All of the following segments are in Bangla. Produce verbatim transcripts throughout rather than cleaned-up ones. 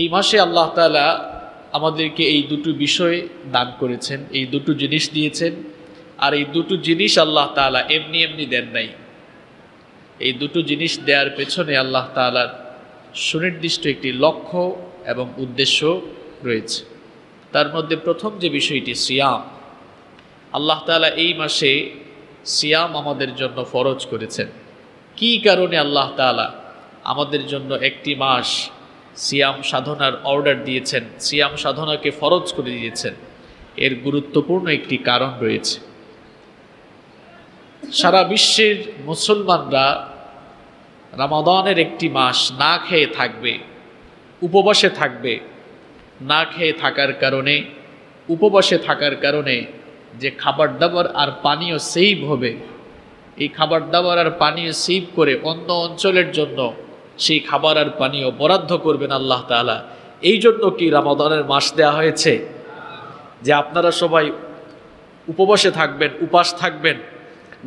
এই মাসে আল্লাহ তাআলা আমাদেরকে এই দুটো বিষয় দান করেছেন, এই দুটো জিনিস দিয়েছেন। আর এই দুটো জিনিস আল্লাহ তাআলা এমনি এমনি দেন নাই। এই দুটো জিনিস দেওয়ার পেছনে আল্লাহ তাআলার সুনির্দিষ্ট একটি লক্ষ্য এবং উদ্দেশ্য রয়েছে। তার মধ্যে প্রথম যে বিষয়টি সিয়াম। আল্লাহ তাআলা এই মাসে সিয়াম আমাদের জন্য ফরজ করেছেন। কি কারণে আল্লাহ তাআলা আমাদের জন্য একটি মাস সিয়াম সাধনার অর্ডার দিয়েছেন, সিয়াম সাধনাকে ফরজ করে দিয়েছেন? এর গুরুত্বপূর্ণ একটি কারণ রয়েছে। সারা বিশ্বের মুসলমানরা রমাদানের একটি মাস না খেয়ে থাকবে, উপবাসে থাকবে। না খেয়ে থাকার কারণে, উপবাসে থাকার কারণে যে খাবার দাবার আর পানীয় সেভ হবে, এই খাবার দাবার আর পানীয় সেভ করে অন্য অঞ্চলের জন্য সেই খাবার আর পানীয় বরাদ্দ করবেন আল্লাহ তাআলা। এই জন্য কি রমাদানের মাস দেয়া হয়েছে? যে আপনারা সবাই উপবাসে থাকবেন, উপাস থাকবেন,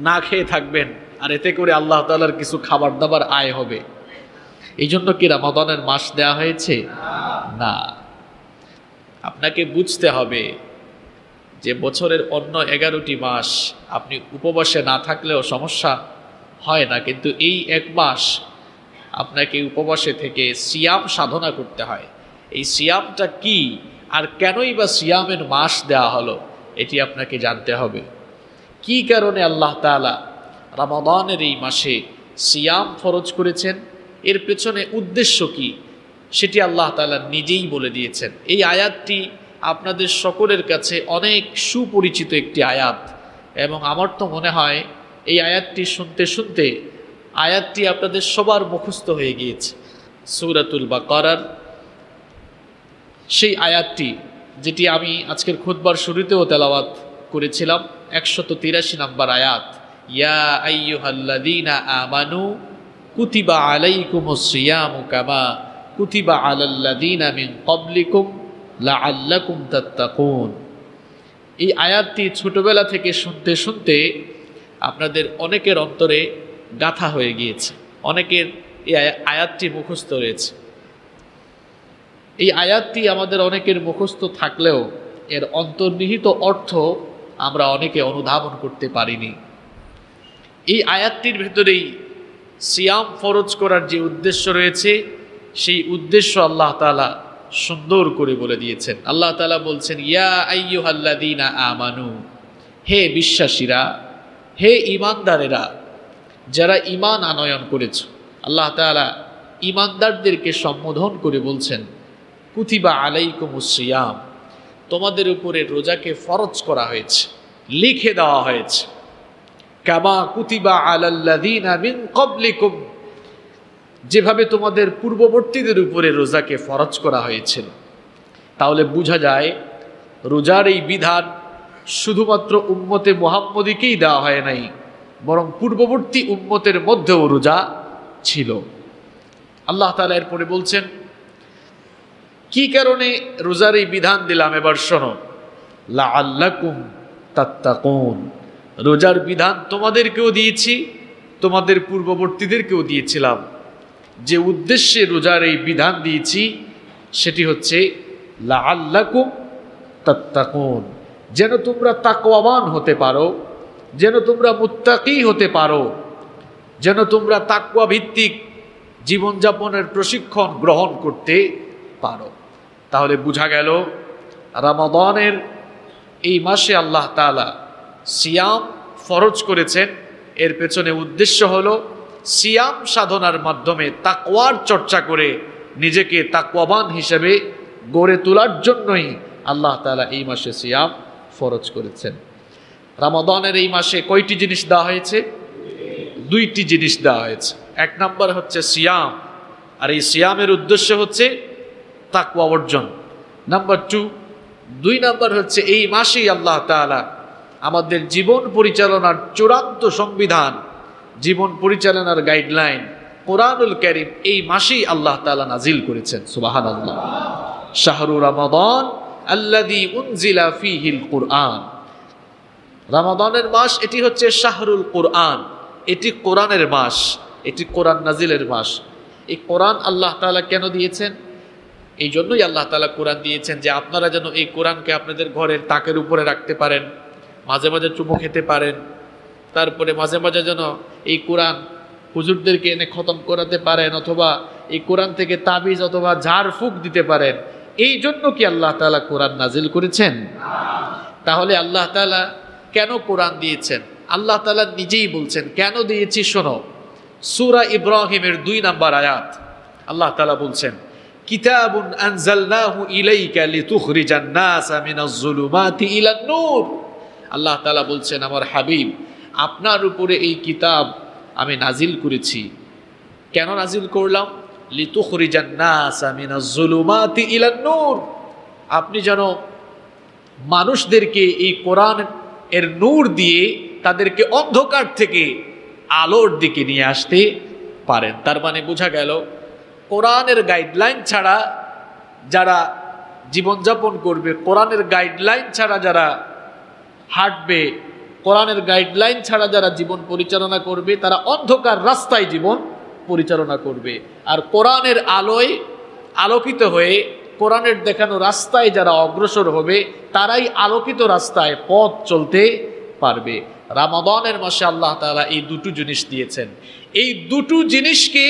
না খেয়ে থাকবেন, আর এতে করে আল্লাহ তাআলার কিছু খাবার দাবার আয় হবে। এই জন্য কি রমাদানের মাস দেয়া হয়েছে? না। আপনাকে বুঝতে হবে যে বছরের অন্য এগারোটি মাস আপনি উপবাসে না থাকলেও সমস্যা হয় না, কিন্তু এই এক মাস আপনাকে উপবাসে থেকে সিয়াম সাধনা করতে হয়। এই সিয়ামটা কি আর কেনই বা সিয়ামের মাস দেওয়া হলো, এটি আপনাকে জানতে হবে। কি কারণে আল্লাহ তাআলা রমাদানের এই মাসে সিয়াম ফরজ করেছেন, এর পেছনে উদ্দেশ্য কি, সেটি আল্লাহ তাআলা নিজেই বলে দিয়েছেন। এই আয়াতটি আপনাদের সকলের কাছে অনেক সুপরিচিত একটি আয়াত, এবং আমার তো মনে হয় এই আয়াতটি শুনতে শুনতে আয়াতটি আপনাদের সবার মুখস্থ হয়ে গিয়েছে। সূরাতুল বাকারার সেই আয়াতটি, যেটি আমি আজকের খুতবার শুরুতেও তেলাওয়াত করেছিলাম, একশত তিরাশি নম্বর আয়াত। ইয়া আইয়ুহাল্লাযীনা আমানু কুতিবা আলাইকুমুস সিয়ামু কামা কুতিবা আলাল্লাযীনা মিন ক্বাবলিকুম লাআল্লাকুম তাত্তাকুন। এই আয়াতটি ছোটবেলা থেকে শুনতে শুনতে আপনাদের অনেকের অন্তরে গাঁথা হয়ে গিয়েছে, অনেকের এই আয়াতটি মুখস্থ রয়েছে। এই আয়াতটি আমাদের অনেকের মুখস্থ থাকলেও এর অন্তর্নিহিত অর্থ আমরা অনেকে অনুধাবন করতে পারিনি। এই আয়াতটির ভেতরেই সিয়াম ফরজ করার যে উদ্দেশ্য রয়েছে, সেই উদ্দেশ্য আল্লাহ তাআলা সুন্দর করে বলে দিয়েছেন। আল্লাহ তাআলা বলছেন, ইয়া আইয়ুহাল্লাযীনা আমানু, হে বিশ্বাসীরা, হে ইমানদারেরা, যারা ইমান আনয়ন করেছ। আল্লাহ তাআলা ইমানদারদেরকে সম্বোধন করে বলছেন, কুতিবা আলাইকুমুস সিয়াম, তোমাদের উপরে রোজাকে ফরজ করা হয়েছে, লিখে দেওয়া হয়েছে। কামা কুতিবা আলাল্লাযীনা মিন ক্বাবলিকুম, যেভাবে তোমাদের পূর্ববর্তীদের উপরে রোজাকে ফরজ করা হয়েছিল। তাহলে বোঝা যায় রোজার এই বিধান শুধুমাত্র উম্মতে মুহাম্মদীকেই দেওয়া হয় নাই, বরং পূর্ববর্তী উম্মতের মধ্যেও রোজা ছিল। আল্লাহ তাআলা এরপরে বলছেন, কি কারণে রোজার এই বিধান দিলাম, এবার শোনো। লাআল্লাকুম তাত্তাকুন, রোজার বিধান তোমাদেরকেও দিয়েছি, তোমাদের পূর্ববর্তীদেরকেও দিয়েছিলাম। যে উদ্দেশ্যে রোজার এই বিধান দিয়েছি সেটি হচ্ছে লাআল্লাকুম তাত্তাকুন, যেন তোমরা তাকওয়াবান হতে পারো, যেন তোমরা মুত্তাকি হতে পারো, যেন তোমরা তাকওয়া ভিত্তিক জীবনযাপনের প্রশিক্ষণ গ্রহণ করতে পারো। তাহলে বোঝা গেল রমাদানের এই মাসে আল্লাহ তাআলা সিয়াম ফরজ করেছেন। এর পেছনে উদ্দেশ্য হলো সিয়াম সাধনার মাধ্যমে তাকওয়ার চর্চা করে নিজেকে তাকওয়াবান হিসেবে গড়ে তোলার জন্যই আল্লাহ তাআলা এই মাসে সিয়াম ফরজ করেছেন। রমাদানের এই মাসে কয়টি জিনিস দেওয়া হয়েছে? দুইটি জিনিস দেওয়া হয়েছে। এক নম্বর হচ্ছে সিয়াম, আর এই সিয়ামের উদ্দেশ্য হচ্ছে তাকওয়া অর্জন। নাম্বার টু, দুই নম্বর হচ্ছে এই মাসেই আল্লাহ তাআলা আমাদের জীবন পরিচালনার চূড়ান্ত সংবিধান, জীবন পরিচালনার গাইডলাইন কোরআনুল কারীম এই মাসেই আল্লাহ তাআলা নাজিল করেছেন। সুবহানাল্লাহ। শাহরু রমাদান আল্লাযী উনজিলা ফীহিল কুরআন, রমাদানের মাস এটি হচ্ছে শাহরুল কোরআন, এটি কোরআনের মাস, এটি কোরআন নাজিলের মাস। এই কোরআন আল্লাহ তাআলা কেন দিয়েছেন? এই জন্যই আল্লাহ তাআলা কোরআন দিয়েছেন যে আপনারা যেন এই কোরআনকে আপনাদের ঘরের তাকের উপরে রাখতে পারেন, মাঝে মাঝে চুমু খেতে পারেন, তারপরে মাঝে মাঝে যেন এই কোরআন হুজুরদেরকে এনে খতম করাতে পারেন অথবা এই কোরআন থেকে তাবিজ অথবা ঝাড়ফুঁক দিতে পারেন। এই জন্য কি আল্লাহ তাআলা কোরআন নাজিল করেছেন? তাহলে আল্লাহ তাআলা কেন কোরআন দিয়েছেন? আল্লাহ তাআলা নিজেই বলছেন কেন দিয়েছি। শোনো, সূরা ইব্রাহিমের দুই নম্বর আয়াত আল্লাহ তাআলা বলছেন কিতাবুন আনজালনাহু ইলাইকা লিতুখরিজান নাসা মিনাজ জুলুমাতি ইলান নূর। আল্লাহ তাআলা বলছেন আমার হাবিব আপনার উপরে এই কিতাব আমি নাজিল করেছি। কেন নাজিল করলাম? লিতুখরিজান নাসা মিনাজ জুলুমাতি ইলান নূর, আপনি যেন মানুষদেরকে এই কোরআন এর নূর দিয়ে তাদেরকে অন্ধকার থেকে আলোর দিকে নিয়ে আসতে পারেন। তার মানে বোঝা গেল কোরআনের গাইডলাইন ছাড়া যারা জীবনযাপন করবে, কোরআনের গাইডলাইন ছাড়া যারা হাঁটবে, কোরআনের গাইডলাইন ছাড়া যারা জীবন পরিচালনা করবে তারা অন্ধকার রাস্তায় জীবন পরিচালনা করবে। আর কোরআনের আলোয় আলোকিত হয়ে কোরআনের দেখানো রাস্তায় যারা অগ্রসর হবে তারাই আলোকিত রাস্তায় পথ চলতে পারবে। রমাদানের মাসে আল্লাহ তাআলা এই দুটো জিনিস দিয়েছেন। এই দুটো জিনিসকে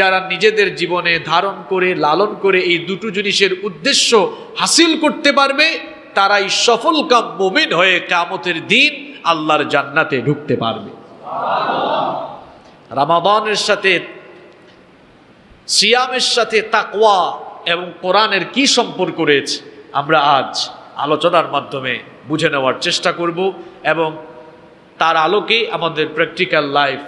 যারা নিজেদের জীবনে ধারণ করে লালন করে এই দুটো জিনিসের উদ্দেশ্য হাসিল করতে পারবে তারাই সফল কাম মুমিন হয়ে কিয়ামতের দিন আল্লাহর জান্নাতে ঢুকতে পারবে। রমাদানের সাথে সিয়ামের সাথে তাকওয়া এবং কোরআনের কি সম্পর্ক রয়েছে আমরা আজ আলোচনার মাধ্যমে বুঝে নেওয়ার চেষ্টা করব এবং তার আলোকে আমাদের প্র্যাকটিক্যাল লাইফ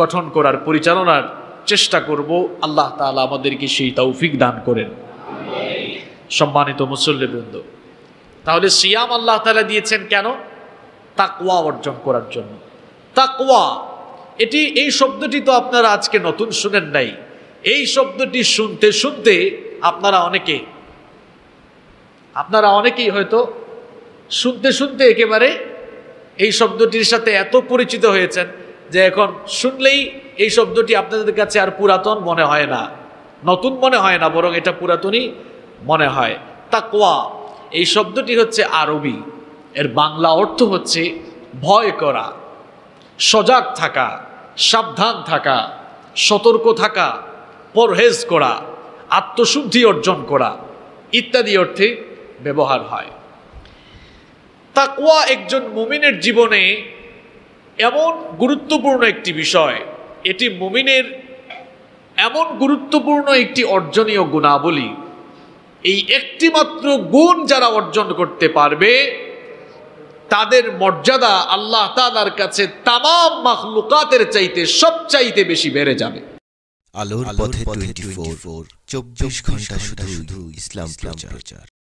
গঠন করার পরিচালনার চেষ্টা করব। আল্লাহ তাআলা আমাদেরকে সেই তৌফিক দান করেন। সম্মানিত মুসল্লিবৃন্দ, তাহলে সিয়াম আল্লাহ তাআলা দিয়েছেন কেন? তাকওয়া অর্জন করার জন্য। তাকওয়া এটি এই শব্দটি তো আপনারা আজকে নতুন শুনেন নাই, এই শব্দটি শুনতে শুনতে আপনারা অনেকে আপনারা অনেকেই হয়তো শুনতে শুনতে একেবারে এই শব্দটির সাথে এত পরিচিত হয়েছেন যে এখন শুনলেই এই শব্দটি আপনাদের কাছে আর পুরাতন মনে হয় না, নতুন মনে হয় না, বরং এটা পুরাতনই মনে হয়। তাকওয়া এই শব্দটি হচ্ছে আরবি, এর বাংলা অর্থ হচ্ছে ভয় করা, সজাগ থাকা, সাবধান থাকা, সতর্ক থাকা, পরহেজ করা, আত্মশুদ্ধি অর্জন করা ইত্যাদি অর্থে ব্যবহার হয়। তাকওয়া একজন মুমিনের জীবনে এমন গুরুত্বপূর্ণ একটি বিষয়, এটি মুমিনের এমন গুরুত্বপূর্ণ একটি অর্জনীয় গুণাবলী। এই একটিমাত্র গুণ যারা অর্জন করতে পারবে তাদের মর্যাদা আল্লাহ তাআলার কাছে তামাম মাখলুকাতের চাইতে সবচাইতে বেশি বেড়ে যাবে। আলোর পথে টোয়েন্টি ফোর চব্বিশ ঘন্টা শুধু ইসলাম প্রচার।